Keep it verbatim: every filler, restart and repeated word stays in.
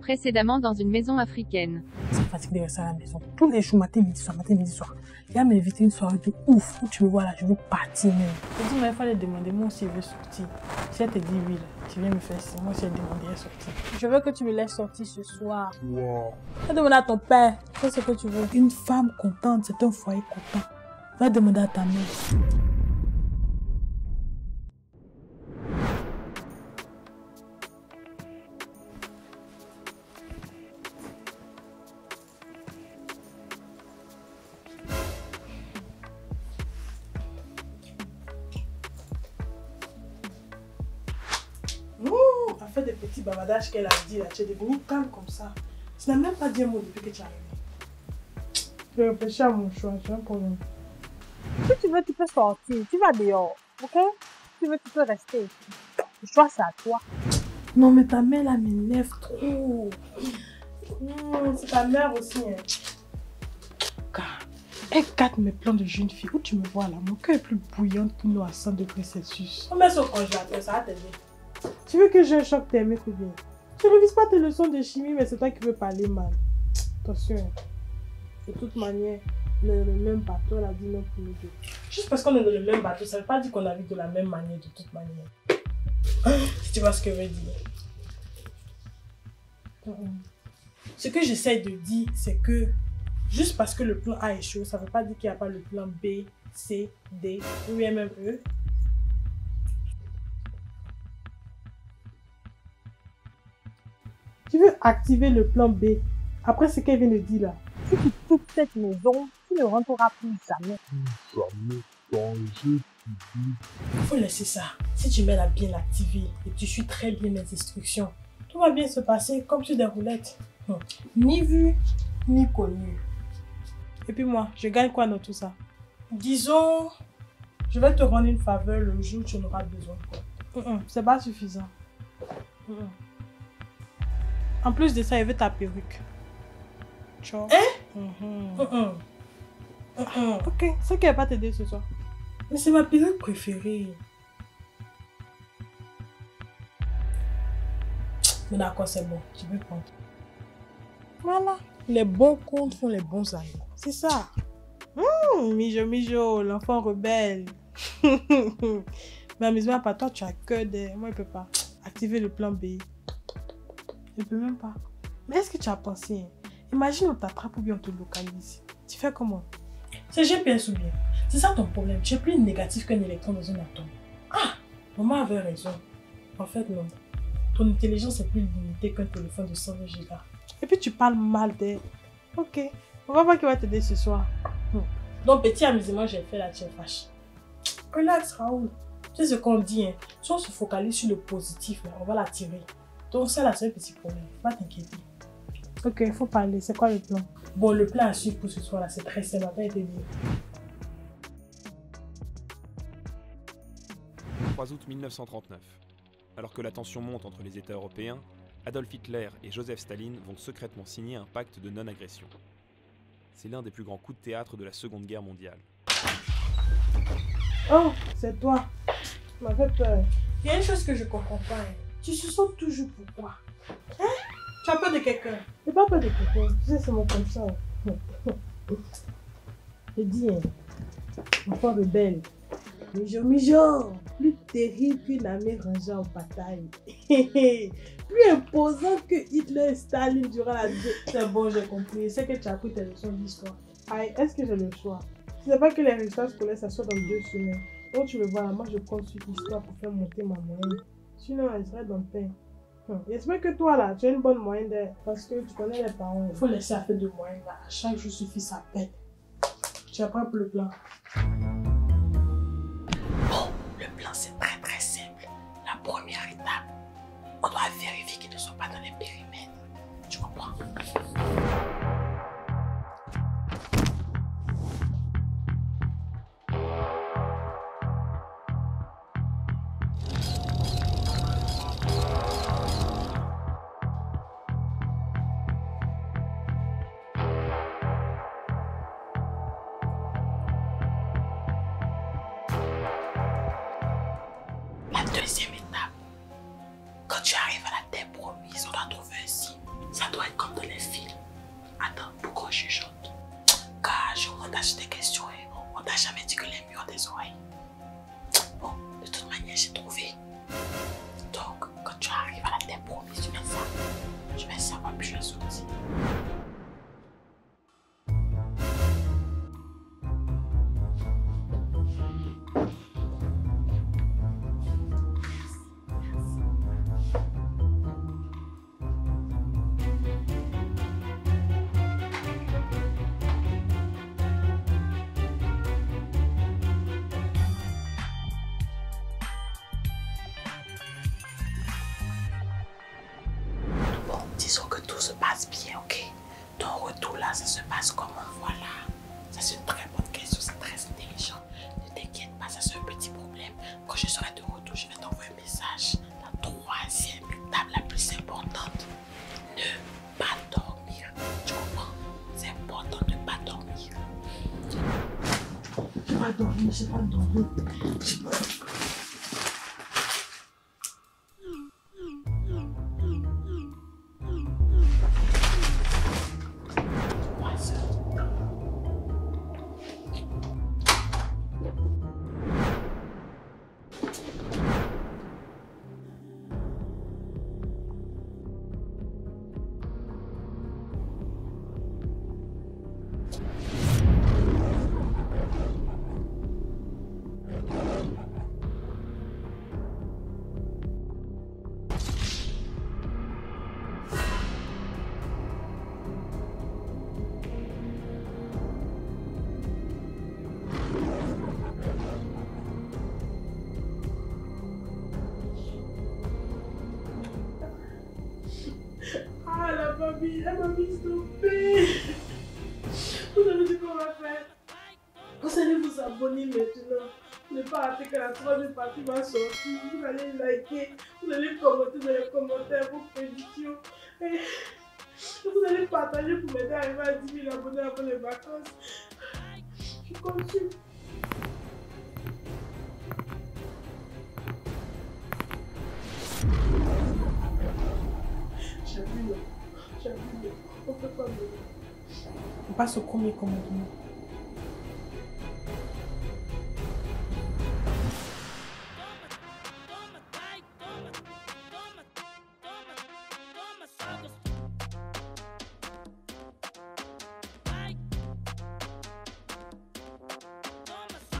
Précédemment dans une maison africaine. Ça me fatigue de rester à la maison. Tous les jours, matin, midi, soir, matin, midi, soir. Il va m'inviter une soirée de ouf où tu me vois là, je veux partir même. Je dis, mais il fallait demander, moi aussi, je veux sortir. Si elle te dit oui, là, tu viens me faire ça. Moi aussi, elle demandait à sortir. Je veux que tu me laisses sortir ce soir. Wow. Va demander à ton père. Fais ce que tu veux. Une femme contente, c'est un foyer content. Va demander à ta mère. Fait des petits bavardages qu'elle a dit là, tu es devenu calme comme ça. Tu n'as même pas dit un mot depuis que tu es arrivé. Je réfléchis à mon choix, j'ai un problème. Si tu veux, tu peux sortir, tu vas dehors, ok? Si tu veux, tu peux rester. Le choix, c'est à toi. Non, mais ta mère là m'énerve trop. Mmh, c'est ta mère aussi. Hein. Elle gâte mes plans de jeune fille. Où tu me vois là, mon cœur est plus bouillant que nous à cent degrés Celsius. On met ça au congélateur, ça va t'aider. Tu veux que j'ai un choc thermique ou bien? Tu révises pas tes leçons de chimie, mais c'est toi qui veux parler mal. Attention. De toute manière, on est dans le même bateau, elle a dit non pour nous deux. Juste parce qu'on est dans le même bateau, ça veut pas dire qu'on arrive de la même manière, de toute manière. Si tu vois ce que je veux dire. Ce que j'essaie de dire, c'est que juste parce que le plan A est chaud, ça veut pas dire qu'il n'y a pas le plan B, C, D, ou même E. Tu veux activer le plan B, après ce qu'elle vient de dire là. Si tu coupes cette maison, tu ne rentreras plus jamais. Jamais dans le public. Faut laisser ça. Si tu m'aides à bien l'activer et tu suis très bien mes instructions, tout va bien se passer comme sur des roulettes. Hum. Ni vu, ni connu. Et puis moi, je gagne quoi dans tout ça? Disons, je vais te rendre une faveur le jour où tu en auras besoin. Hum, hum, c'est pas suffisant. Hum, hum. En plus de ça, elle veut ta perruque. Ciao. Hein? Mm-hmm. Mm-mm. Mm-mm. Ok, c'est qu'elle va pas t'aider ce soir. Mais c'est ma perruque préférée. Mais d'accord, c'est bon. Je vais prendre. Voilà. Les bons comptes font les bons amis. C'est ça. Mmh, mijo, mijo, l'enfant rebelle. Mais amusement pas toi, tu as que des... Moi, il peut pas. Activer le plan B. Je ne peux même pas. Mais est-ce que tu as pensé? Imagine on t'attrape ou bien on te localise. Tu fais comment? C'est G P S ou bien? C'est ça ton problème. Tu es plus négatif qu'un électron dans un atome. Ah! Maman avait raison. En fait, non. Ton intelligence est plus limitée qu'un téléphone de cent vingt gigas. Et puis tu parles mal d'elle. Ok. On va voir qui va t'aider ce soir. Hmm. Donc, petit amusement, j'ai fait la T F H. Relax, Raoul. C'est ce qu'on dit. Hein. Si on se focalise sur le positif, là, on va l'attirer. Donc ça, c'est un petit problème, faut pas t'inquiéter. Ok, il faut parler, c'est quoi le plan? Bon, le plan à suivre pour ce soir là, c'est très simple, après été dit. trois août mille neuf cent trente-neuf. Alors que la tension monte entre les États européens, Adolf Hitler et Joseph Staline vont secrètement signer un pacte de non-agression. C'est l'un des plus grands coups de théâtre de la Seconde Guerre mondiale. Oh, c'est toi. Tu m'as fait peur. Il y a une chose que je comprends pas. Hein. Tu se sens toujours pourquoi? Hein? Tu as peur de quelqu'un? Je n'ai pas peur de quelqu'un. Tu sais, c'est mon comme ça. Je dis, hein, mon frère rebelle. Mijo, mijo, plus terrible qu'une armée rangée en bataille. Plus imposant que Hitler et Staline durant la vie. C'est bon, j'ai compris. C'est que tu as appris tes leçons d'histoire. Aïe, est-ce que j'ai le choix? Tu sais pas que les résultats scolaires, ça soit dans deux semaines. Donc tu le vois, moi je compte sur l'histoire pour faire monter ma moyenne. Sinon, elle serait dans le pain. Hum. J'espère que toi, là, tu as une bonne moyenne de... parce que tu connais les parents. Il faut laisser à faire de moyenne, là. À chaque jour suffit sa peine. Tu apprends pour le plan. Bon, le plan, c'est très très simple. La première étape, on doit vérifier qu'ils ne sont pas dans les périmètres. Tu comprends? Deuxième étape, quand tu arrives à la terre promise, on doit trouver m'a jamais dit que les murs ont des oreilles. Bon, de toute manière, j'ai trouvé. Donc, quand tu arrives à la terre promise, tu mets ça. Je vais savoir plus je suis aussi. Disons que tout se passe bien, ok? Ton retour là, ça se passe comment? Voilà. Ça c'est une très bonne question, c'est très intelligent. Ne t'inquiète pas, ça c'est un petit problème. Quand je serai de retour, je vais t'envoyer un message. La troisième étape la plus importante, ne pas dormir. Tu comprends? C'est important de ne pas dormir. Je vais pas dormir, je vais pas dormir. Je vais pas dormir. Elle m'a mis stoppée. Vous savez ce qu'on va faire? Vous allez vous abonner maintenant. Ne pas rater que la troisième partie va sortir. Vous allez liker, vous allez commenter dans les commentaires vos prédictions. Et vous allez partager pour m'aider à arriver à dix mille abonnés avant les vacances. Je continue. J'ai vu. On passe au premier commandement.